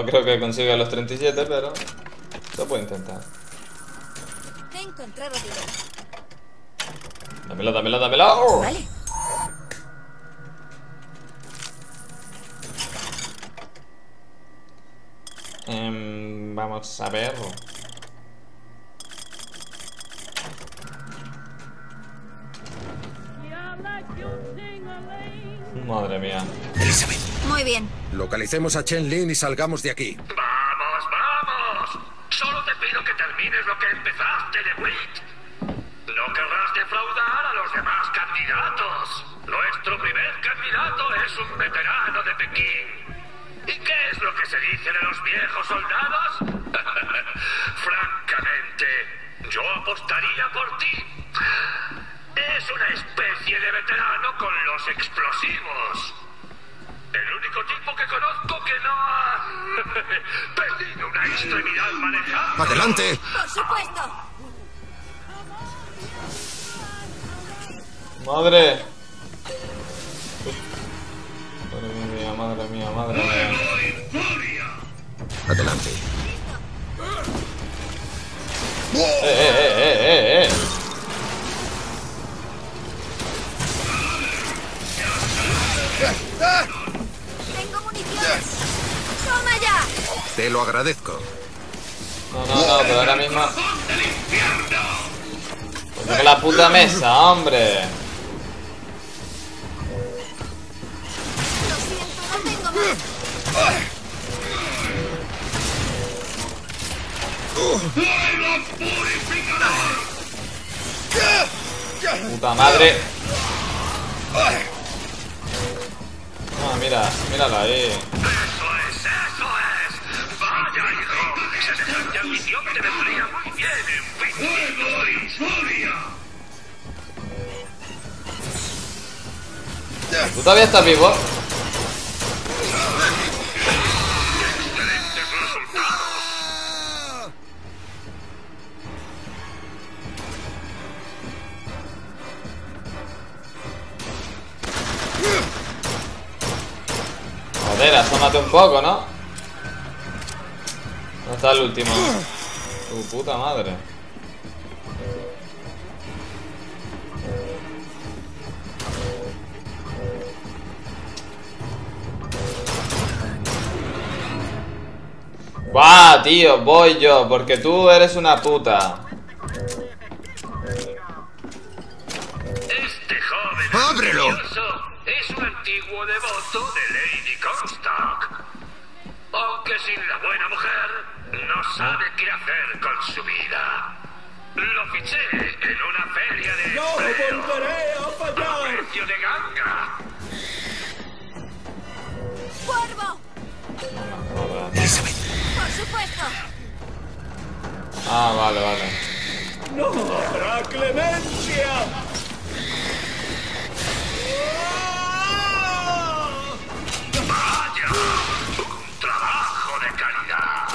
No creo que consiga los 37, pero se puede intentar. Dámela, dámela, dámela. ¡Oh! Vale. Vamos a ver. Madre mía. Elizabeth. Muy bien. Localicemos a Chen Lin y salgamos de aquí. ¡Vamos, vamos! Solo te pido que termines lo que empezaste, Dewitt. No querrás defraudar a los demás candidatos. Nuestro primer candidato es un veterano de Pekín. ¿Y qué es lo que se dice de los viejos soldados? Francamente, yo apostaría por ti. Es una especie de veterano con los explosivos. El único tipo que conozco que no ha perdido una extremidad manejada. ¡Adelante! ¡Por supuesto! ¡Madre! Madre mía, madre mía, madre mía. ¡Adelante! ¡Eh! Tengo municiones. Toma ya. Te lo agradezco. No, pero ahora mismo. Porque la puta mesa, hombre. Lo siento, no tengo más. Puta madre. Ah, mira, mírala ahí. ¡Eso es! ¡Vaya, hijo! Esa semejante ambición te vendría muy bien en Fitzroy. ¿Tú todavía estás vivo? ¡Excelentes resultados! Joder, asómate un poco, ¿no? ¿Dónde está el último? Tu puta madre. ¡Buah, tío! Voy yo, porque tú eres una puta. Este joven... ¡Ábrelo! Es un antiguo devoto de Lady Comstock. Aunque sin la buena mujer, no sabe qué hacer con su vida. Lo fiché en una feria de empleo. ¡Yo volveré a fallar! ¡A precio de ganga! ¡Cuervo! ¡Por supuesto! Ah, vale. ¡No habrá clemencia! ¡Un trabajo de calidad!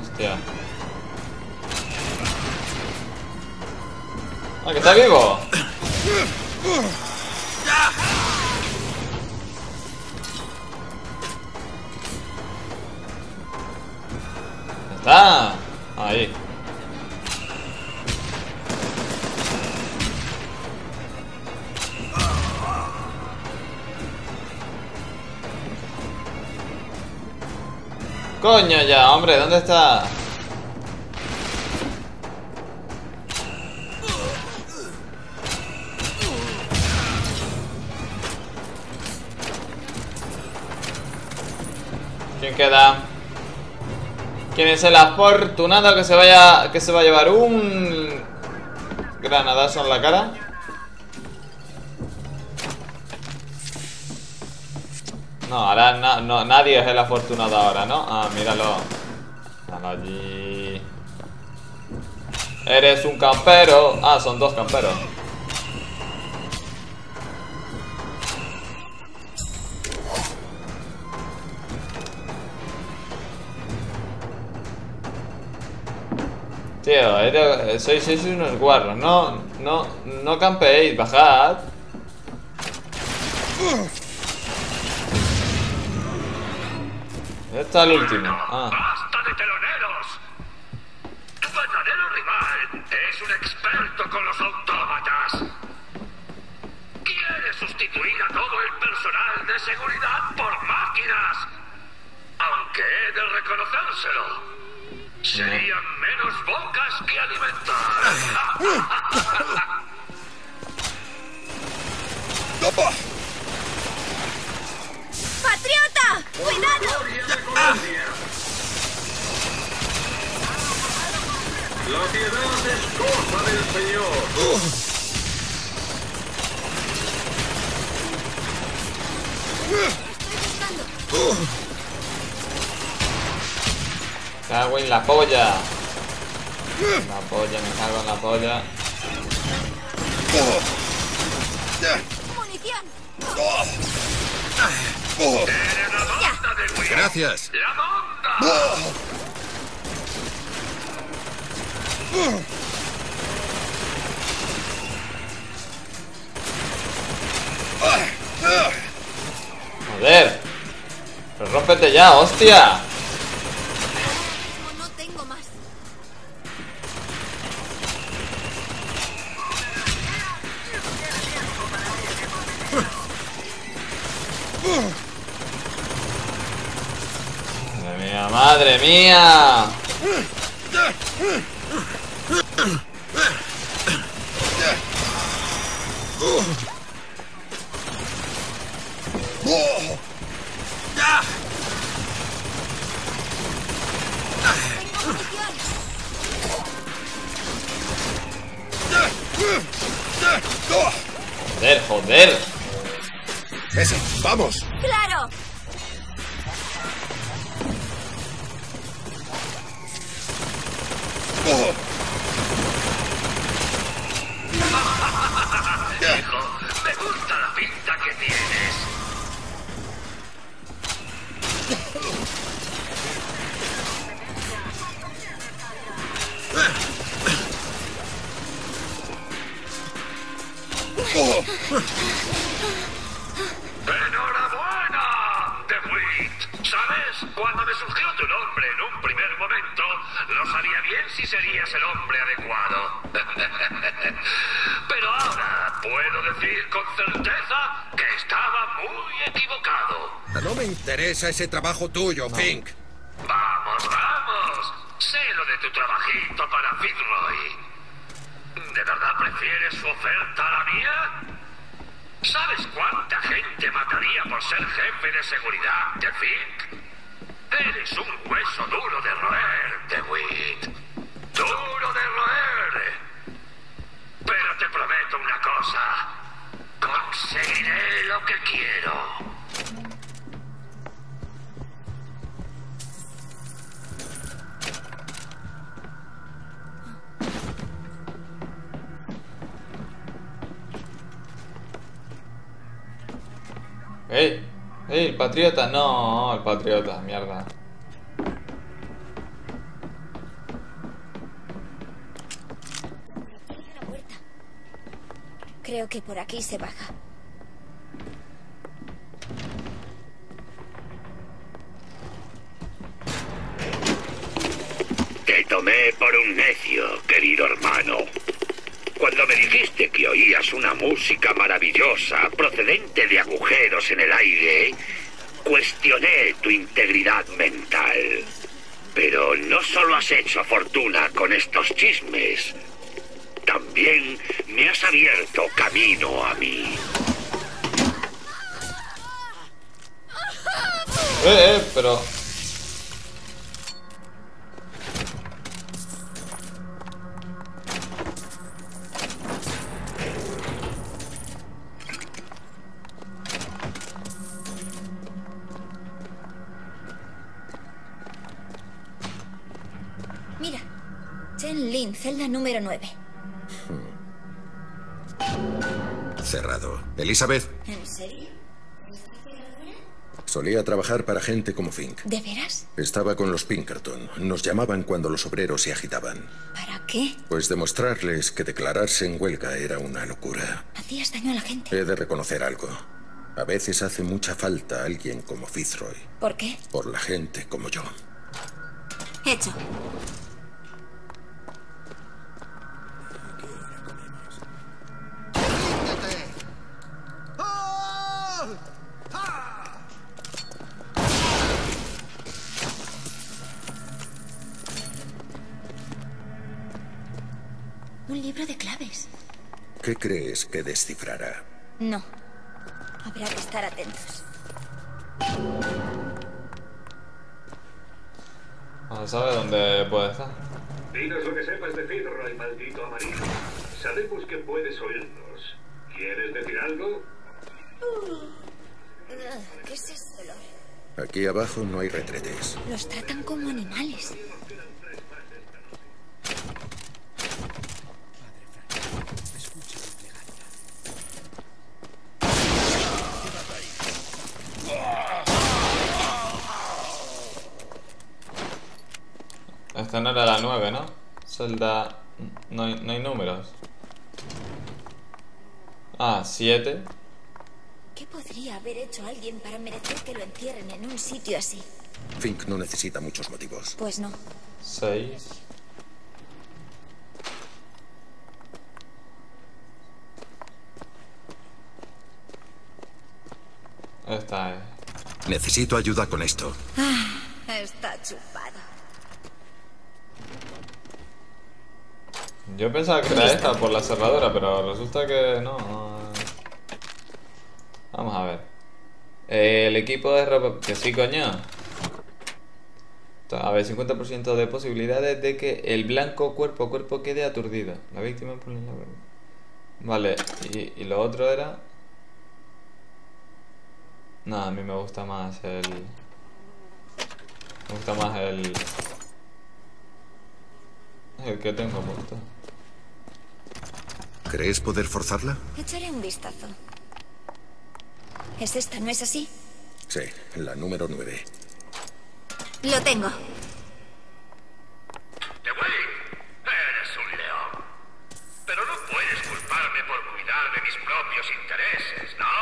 ¡Hostia! ¡Ah, que está vivo! ¡Está! Ahí. Coño ya, hombre, ¿dónde está? ¿Quién queda? ¿Quién es el afortunado que se va a llevar un granadazo en la cara? No, ahora no, nadie es el afortunado ahora, ¿no? Ah, míralo. Míralo allí. Eres un campero. Ah, son dos camperos. Tío, sois unos guarros. No campeéis, bajad. Está el último. Ah. ¡Basta de teloneros! ¡Tu verdadero rival es un experto con los autómatas! ¡Quiere sustituir a todo el personal de seguridad por máquinas! Aunque he de reconocérselo, serían menos bocas que alimentar. ¡Patriota! ¡Cuidado! La piedad es cosa del Señor. Estoy buscando. Cago en la polla. La polla, me cago en la polla. Munición. Gracias. Joder. Pero rómpete ya, hostia. ¡Madre mía! ¡Joder, joder! ¡Ese! ¡Vamos! ¡Claro! Hijo, me gusta la pinta que tienes. ¡Enhorabuena, Dewitt! ¿Sabes? Cuando me surgió tu nombre en un primer momento, no sabía bien si serías el hombre adecuado. Pero ahora puedo decir con certeza que estaba muy equivocado. No me interesa ese trabajo tuyo, no. Fink. Vamos, vamos. Sé lo de tu trabajito para Fitzroy. ¿De verdad prefieres su oferta a la mía? ¿Sabes cuánta gente mataría por ser jefe de seguridad de Fink? Eres un hueso duro de roer, Dewitt. ¡Duro de roer! Pero te prometo una cosa. Conseguiré lo que quiero. ¡Ey! ¡Ey! ¿El patriota? No, el patriota, mierda. Creo que por aquí se baja. Te tomé por un necio, querido hermano. Cuando me dijiste que oías una música maravillosa procedente de agujeros en el aire, cuestioné tu integridad mental. Pero no solo has hecho fortuna con estos chismes, también me has abierto camino a mí. Pero... Mira, Chen Lin, celda número 9. Cerrado. ¿Elizabeth? ¿En serio? Solía trabajar para gente como Fink. ¿De veras? Estaba con los Pinkerton. Nos llamaban cuando los obreros se agitaban. ¿Para qué? Pues demostrarles que declararse en huelga era una locura. Hacías daño a la gente. He de reconocer algo. A veces hace mucha falta alguien como Fitzroy. ¿Por qué? Por la gente como yo. Hecho. Un libro de claves. ¿Qué crees que descifrará? No. Habrá que estar atentos. No sabe dónde puede estar. Dinos lo que sepas de Fitzroy, maldito amarillo. Sabemos que puedes oírnos. ¿Quieres decir algo? ¿Qué es este olor? Aquí abajo no hay retretes. Los tratan como animales. Esta no era la 9, ¿no? Celda... No hay números. Ah, 7. ¿Qué podría haber hecho alguien para merecer que lo entierren en un sitio así? Fink no necesita muchos motivos. Pues no. 6. Esta es. Necesito ayuda con esto. Ah, está chupado. Yo pensaba que era esta por la cerradura, pero resulta que no. Vamos a ver. El equipo de ropa... Que sí, coño. A ver, 50% de posibilidades de que el blanco cuerpo a cuerpo quede aturdido. La víctima por la... Vale, y lo otro era... No, a mí me gusta más el... Me gusta más el... El que tengo puesto. ¿Crees poder forzarla? Echaré un vistazo. ¿Es esta, no es así? Sí, la número 9. Lo tengo. Dewitt, eres un león. Pero no puedes culparme por cuidar de mis propios intereses, ¿no?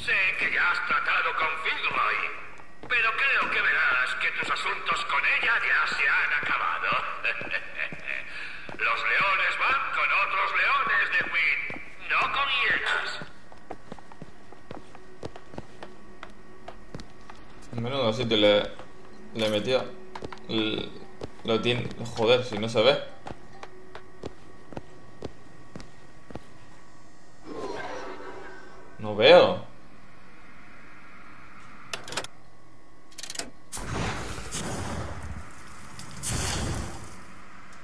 Sé que ya has tratado con Fitzroy, pero creo que verás que tus asuntos con ella ya se han acabado. Los leones van con otros leones, Dewitt. No con hienas. Menudo sitio le metió. Lo tiene... Joder, si no se ve. No veo.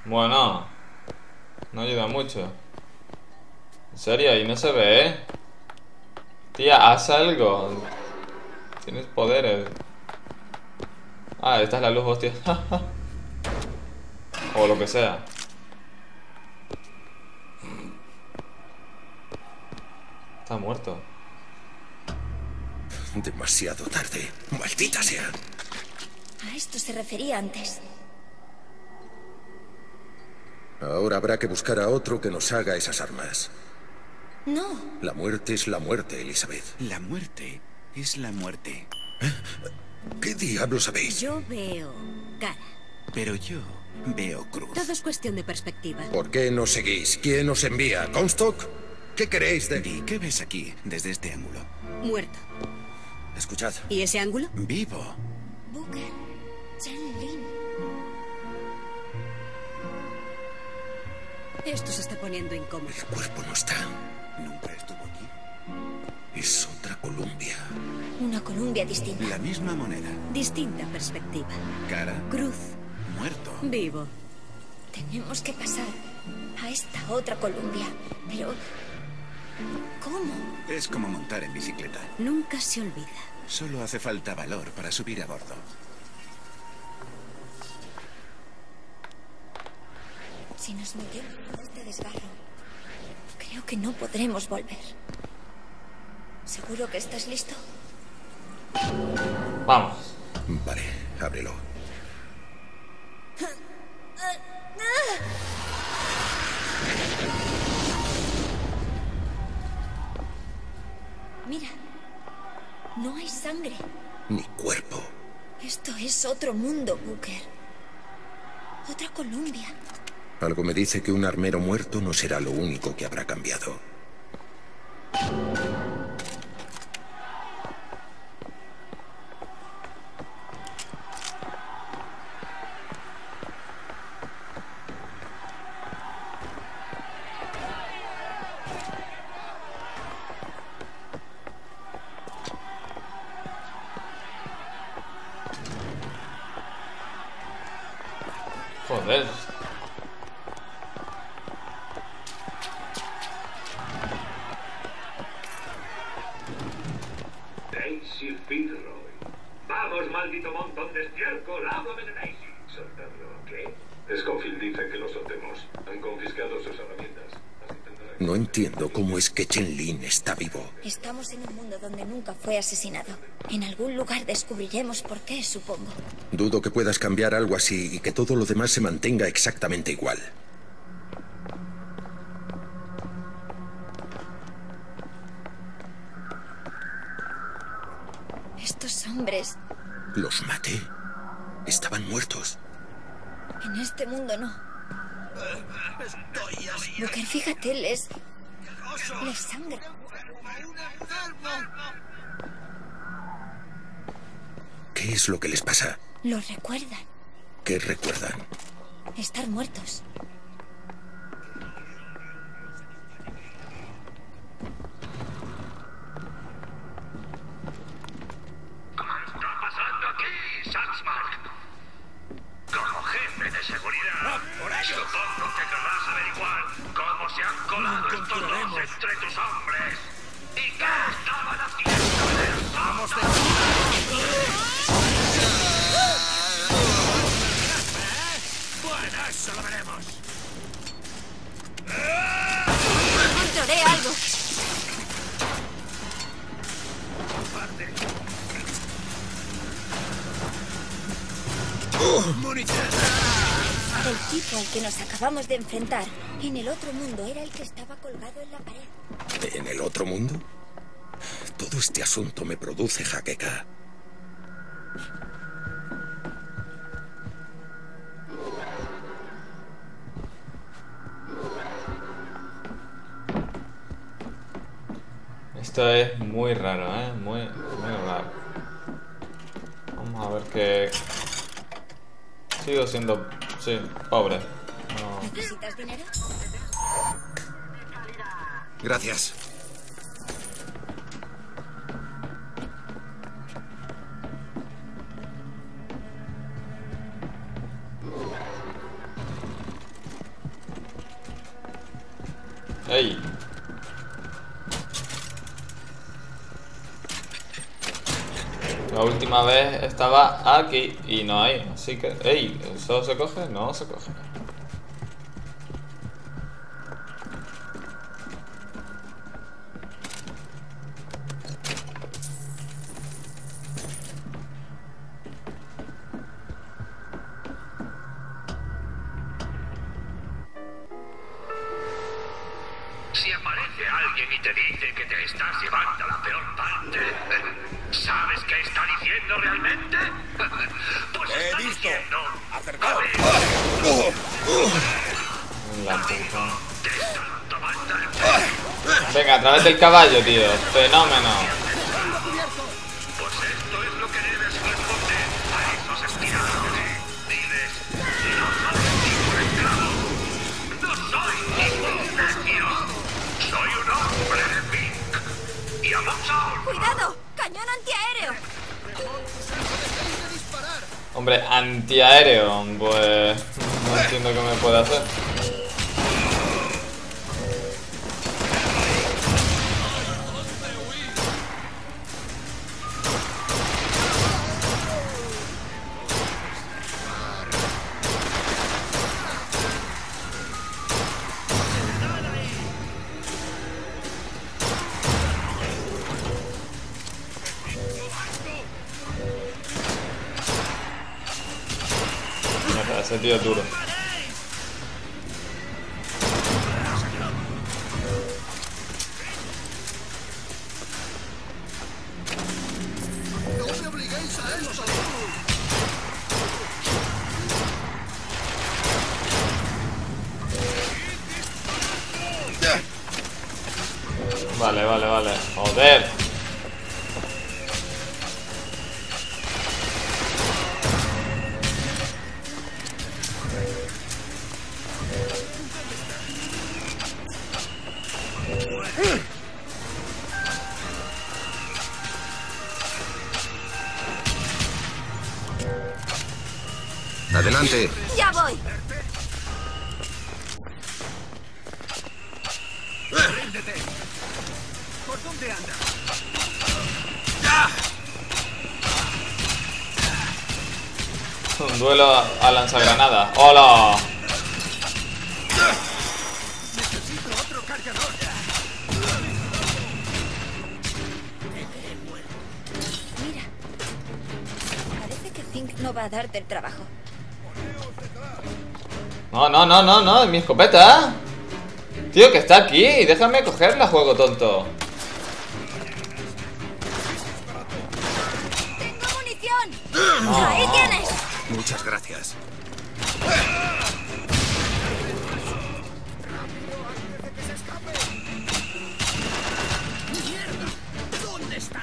Bueno, no ayuda mucho. En serio, ahí no se ve, ¿eh? Tía, haz algo. Tienes poderes. Ah, esta es la luz, hostia. O lo que sea. Está muerto. Demasiado tarde. Maldita sea. A esto se refería antes. Ahora habrá que buscar a otro que nos haga esas armas. No. La muerte es la muerte, Elizabeth. La muerte es la muerte. ¿Qué diablos sabéis? Yo veo cara. Pero yo veo cruz. Todo es cuestión de perspectiva. ¿Por qué nos seguís? ¿Quién os envía? ¿Comstock? ¿Qué queréis de mí? ¿Qué ves aquí desde este ángulo? Muerto. Escuchad. ¿Y ese ángulo? Vivo. Booker. Chen Lin. Esto se está poniendo incómodo. El cuerpo no está. Nunca estuvo aquí. Es otra Columbia. Una Columbia distinta. La misma moneda. Distinta perspectiva. Cara. Cruz. Muerto. Vivo. Tenemos que pasar a esta otra Columbia. Pero... ¿cómo? Es como montar en bicicleta. Nunca se olvida. Solo hace falta valor para subir a bordo. Si nos metemos en este desgarro, creo que no podremos volver. ¿Seguro que estás listo? Vamos. Vale, ábrelo. Mira, No hay sangre. Ni cuerpo. Esto es otro mundo, Booker. Otra Columbia. Algo me dice que un armero muerto no será lo único que habrá cambiado. No entiendo cómo es que Chen Lin está vivo. Estamos en un mundo donde nunca fue asesinado. En algún lugar descubriremos por qué, supongo. Dudo que puedas cambiar algo así y que todo lo demás se mantenga exactamente igual. Estos hombres... ¿Los maté? Estaban muertos. En este mundo no. Booker, fíjate, les sangra. ¿Qué es lo que les pasa? Los recuerdan. ¿Qué recuerdan? Estar muertos. El tipo al que nos acabamos de enfrentar en el otro mundo era el que estaba colgado en la pared. ¿En el otro mundo? Todo este asunto me produce jaqueca. Esto es muy raro, ¿eh? Muy raro. Vamos a ver qué... Sigo siendo... Sí, pobre. No. ¿Necesitas dinero? Gracias. ¡Ey! La última vez estaba aquí y no hay, así que... ¡Ey! ¿Eso se coge? No se coge. Si aparece alguien y te dice que te estás llevando la peor parte, ¿sabes qué está diciendo realmente? Pues está diciendo... ¡Acercado! Venga, a través del caballo, tío. Fenómeno. Pues esto es lo que debes responder a esos estirados. Diles, no soy ningún esclavo. No soy ningún necio. Soy un hombre de Fink. Y a muchos... ¡Cuidado! ¡Cañón antiaéreo! Hombre, antiaéreo, pues... No entiendo qué me puede hacer. Ese tío es duro. Vale, vale, vale. Joder. Adelante. Ya voy. ¿Por dónde anda? Un duelo a lanzagranada. ¡Hola! Necesito otro cargador. Mira. Parece que Fink no va a darte el trabajo. No, es mi escopeta. Tío, que está aquí. Déjame cogerla, juego tonto. Tengo munición. No. Ahí tienes. Muchas gracias. Mierda. ¿Dónde estás?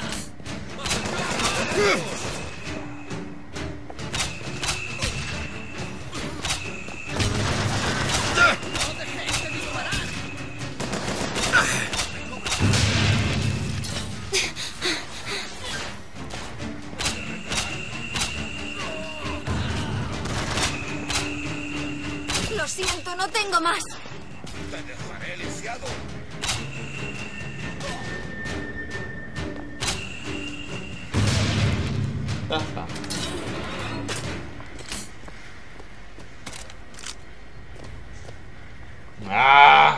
No tengo más. Te dejaré lisiado. Ya está. ¡Ah!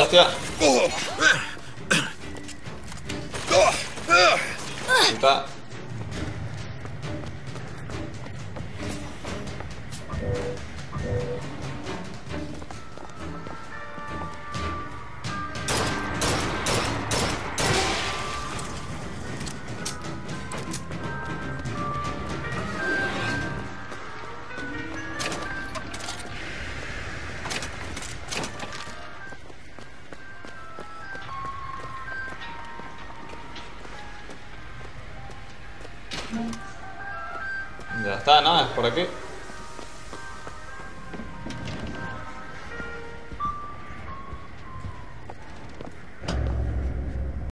Hostia. Puta. Ya está, ¿no? Es por aquí.